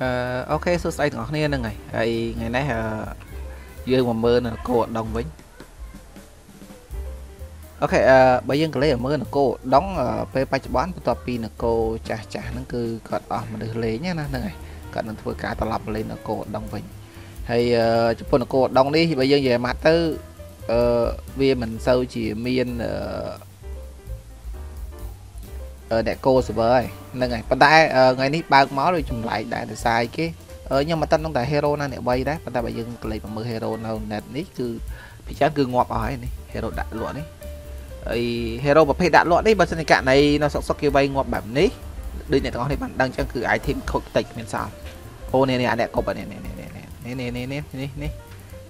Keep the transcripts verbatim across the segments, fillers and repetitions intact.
Uh, ok, số sai của anh này ngày ngày nay dương mà mơ là cô đồng với ok uh, bây giờ cái lấy ở mơ là cô đóng ở uh, p ba bán tập pin là cô trả trả nó cứ còn ở mà được lấy nhá này còn thôi cả tao lập lên là cô đồng với hay uh, chụp con là cô đồng đi thì bây giờ về mặt tư uh, vì mình sâu chỉ miên uh, Ờ, để cô sửa vời là ngày phần tay uh, ngày ní ba máu rồi chùm lại đại được sai cái ờ, nhưng mà tên ông tại hero này bay đấy phần tay bây giờ lấy mà mưa hero nào nè ní cứ bị chán cứ ngọt hỏi này hero đã loạn đấy ấy hero và phe đã loạn đấy bản thân cả này nó sọc sọc kia bay ngọt bẩm ní đây này con này bạn đang trang cứ ai thêm khẩu tịch miền sao ô này này đẹp cục bạn này này này này này này này này này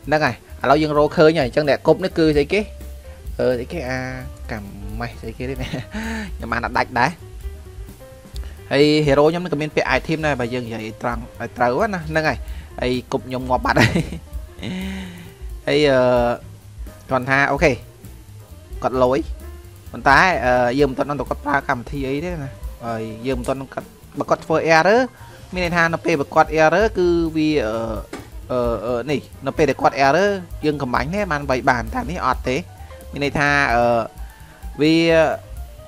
đang này à lâu dương rô khơi nhảy chân đẹp cục nó cứ thấy cái ờ thấy cái à cảm mày thấy cái đấy nè nhưng mà nó đạch đấy hay hero nhóm nó comment về ai thêm này và dừng vậy trăng trâu quá nè nâng này hay cục nhom ngọt bạt đây hay còn ha ok còn lối còn tái dừng tuần nó tụt cắt ra cầm thi ấy đấy nè rồi dừng tuần nó cắt bật cắt phơi air đó mình ha nó về bật cắt air đó cứ vì ở ở này nó về để cắt air đó dừng cầm bánh thế mà vậy bàn thằng ấy ọt thế mình này tha ở vì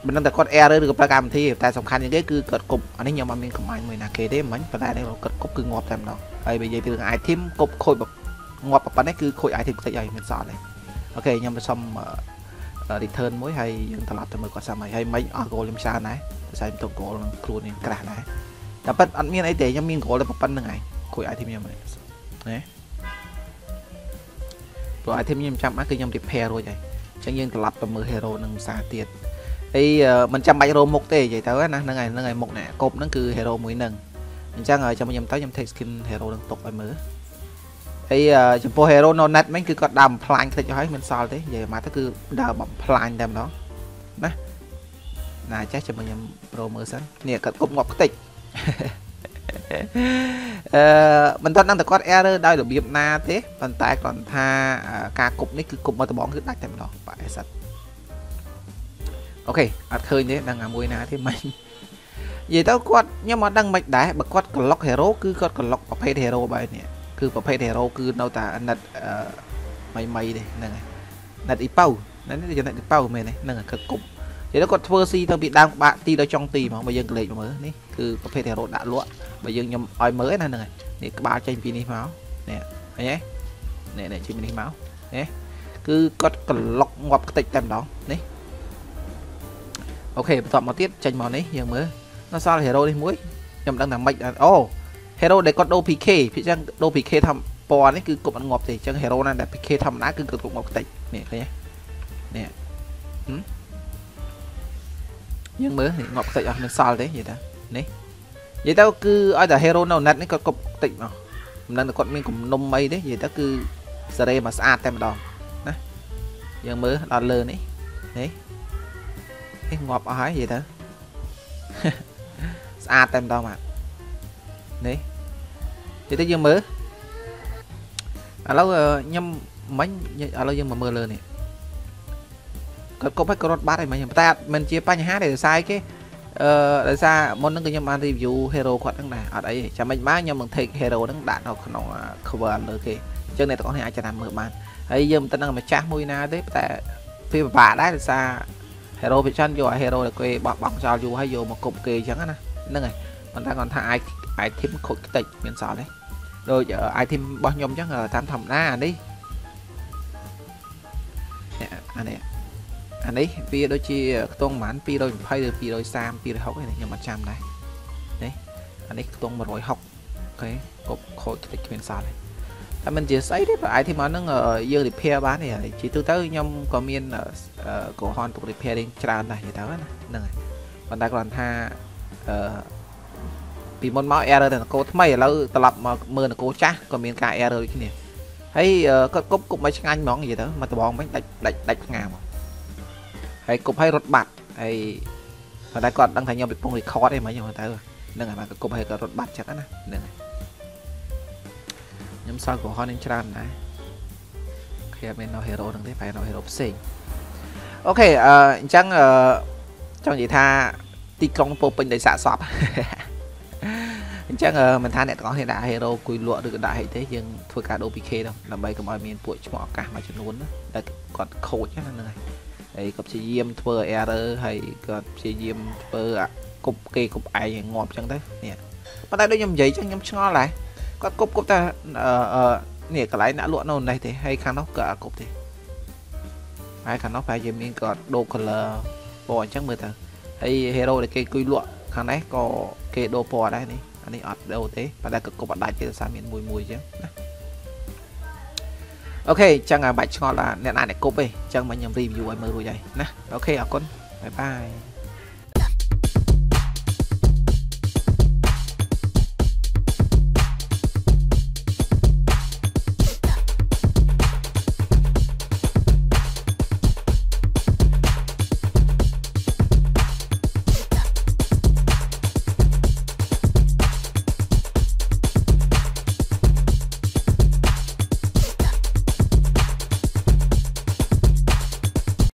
mình đang đặt con e được ra làm thì tại sòng khăn những cái cứ cật cục anh ấy nhiều mà mình không ai người nào kể đấy mình và tại đây là cật cục cứ ngọt làm đâu ấy bây giờ từ ai thêm cục khôi bọc ngọt bọc bạn ấy cứ khôi ai thì sẽ dày mình sợ này ok nhưng mà xong đi thân mỗi hay những thằng lọt thì mới có sao mày hay mấy argo làm sao này sai tổng cổ là kêu nên cả này đã bắt anh miên ấy để cho miên cổ là bọc bạn là ngày khôi ai thêm nhiều mày đấy rồi ai thêm nhiều trăm á cứ nhầm thì phe rồi vậy chẳng nhiên lập và mưa hero nâng xa tiệt ấy mình trăm bảy hero một tê vậy tới nè ngày ngày một nè cột nó cứ hero mũi nâng mình chắc rồi trong nhầm tới nhầm thịt skin hero nâng tục ở mứa ấy chụp phô hero nó nét mấy cứ có đầm plan cho thấy mình sao thế vậy mà ta cứ đào bọc plan đem đó nè là chắc cho mình nhầm pro mưa sáng nè cật cục ngọc tịch Uh, mình thân đang được quát error đây được biệp na thế còn tại còn tha uh, ca cục này cứ cục mà tao bóng cứ đặt tại đó phải sạch ok à, khơi thế đang làm mùi ná thế mình vậy tao quát nhưng mà đang mạch đá bật quát clock hero cứ quát clock và pay hero bài này cứ và pay hero cứ đâu ta nật uh, mày mày đây này nật đi bao đấy cho nật đi bao mày này đang là cực cục vậy nó còn thua si tao bị đang bạn ti đó trong tì mà bây giờ lấy mới đấy cứ có phe hero đã luộn bây giờ nhầm oi mới này này để các bạn tranh pin máu nè thấy nhé nè này tranh pin máu nhé cứ có cần lọc ngọc tịch tem đó đấy ok chọn một tiết tranh màu đấy giờ mới nó sao là hero đi muối nhầm đang làm mạnh ô oh, hero để con đô pk phía trang đô pk thăm bò đấy cứ cục ăn ngọc thì chẳng hero này đẹp pk thăm đã cứ cục ngọc tịch nè thấy nhé nè hmm. Nhưng mới ngọc tịch ở nước sao đấy vậy đó đấy vậy tao cứ ai là hero nào nát đấy còn cục tịnh nào mình đang được con mình cũng nôm mây đấy vậy tao cứ giờ đây mà xa tem đòn nè giờ mới là lơ đấy đấy cái ngọc ái vậy đó xa tem đòn mà đấy vậy tới giờ mới à lâu nhâm mấy à lâu giờ mà mưa lơ này còn cục phải còn bát này mà nhầm ta mình chia ba nhà hát để sai cái đại gia món nó cứ nhầm ăn review hero quạt đang này ở đấy chả mình má nhưng mình thấy hero đang đạn học nó cover được kì trước này có thể ai chả làm mở màn ấy giờ mình tên đang mà chát môi na đấy tại phi vả đấy là xa hero bị chăn rồi hero là quê bọc bọc sao dù hay dù một cục kì chẳng hạn nè này còn ta còn thay ai thêm khối tịch miền sọ đấy rồi giờ ai thêm bao nhiêu chắc là tam thầm na đi anh này anh ấy vì đôi chi tuôn mãn pi đôi phay được pi đôi sam pi đôi học này nhưng mà trăm này đấy anh ấy tuôn một hồi học cái cục khối tịch bên sau này ta mình chỉ sấy đấy và ai thì mà nó ở dương thì pair bán này chỉ tư tới nhom có miên ở cổ hòn tụi pair đến tràn này thì tao này còn ta còn tha vì môn máu error là cô mày lâu tập lập mà mưa là cô cha còn miên cả error cái này thấy có cốc cũng mấy anh món gì đó mà tụi bọn mấy đạch đạch đạch ngàm hay cục hay rốt bạc hay và đây còn đang thấy nhau bị phong thì khó đây mà nhiều người ta rồi nên là mà cục hay rốt bạc chắc này nên nhóm sau của Hoan Intran này khi bên nó hero đang thấy phải nó hero xịn ok uh, chăng uh, trong gì tha ti công phô pin để xả sọp chắc uh, mình tha nè có thể đã hero cùi lụa được đại thế nhưng thua cả đô pê ca đâu làm bay cầm mọi miền bụi mỏ cả mà chân luôn đó còn khổ chắc là này đấy cặp xe diêm thua error hay cặp xe diêm thua à cục cây cục ai ngọt chẳng đấy nè bắt tay đôi nhầm giấy cho nhầm cho lại các cục cục ta ờ nè cả lái đã lụa nồn này thì hay khăn nóc cả cục thì ai khăn nóc phải diêm nên còn đồ còn là bỏ chắc mười thằng hay hero để cây cùi lụa khăn đấy có cái đồ bò đấy này anh ấy ở đâu thế và đây cực của bạn đại kia sao miền mùi mùi chứ ok chẳng là bạch cho là nè này cốp về chẳng mà nhầm review em mơ rồi vậy nè ok à con bye bye.